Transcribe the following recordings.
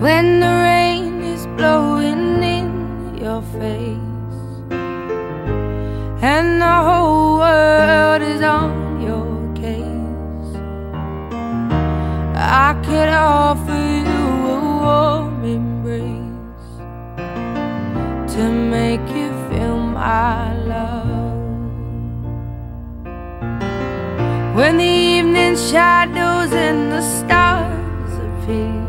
when the rain is blowing in your face and the whole world is on your case. I could offer you a warm embrace to make you feel my love. When the evening shadows and the stars appear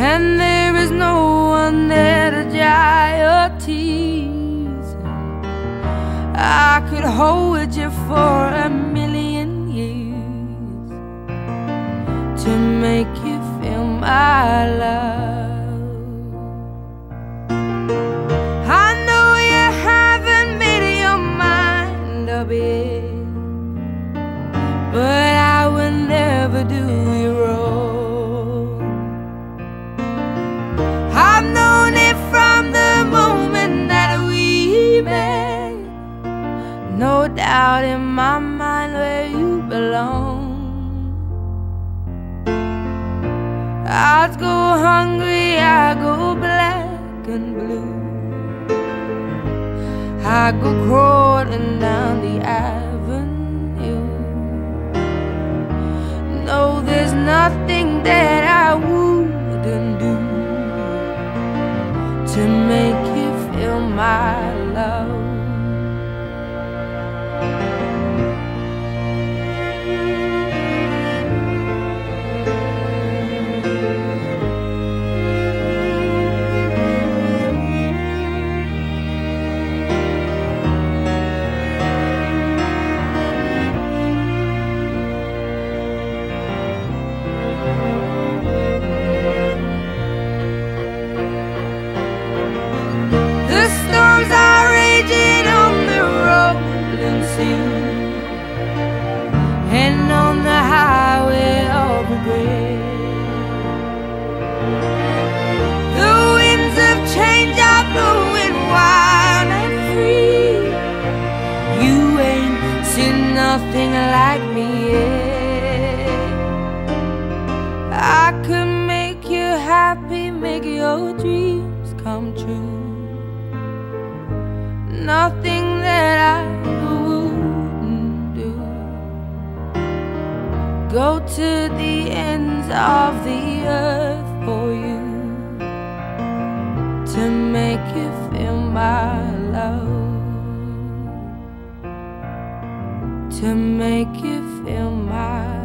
and there is no one there to dry your tears, I could hold you for a million years to make you feel my love. I know you haven't made your mind up yet, but I will never do you wrong. No doubt in my mind where you belong. I'd go hungry, I go black and blue, I go crawling down the avenue. No, there's nothing that I wouldn't do to make you feel my love. And on the highway of regret, the winds of change are blowing wild and free. You ain't seen nothing like me yet. I could make you happy, make your dreams come true. Nothing that I go to the ends of the earth for you to make you feel my love, to make you feel my love.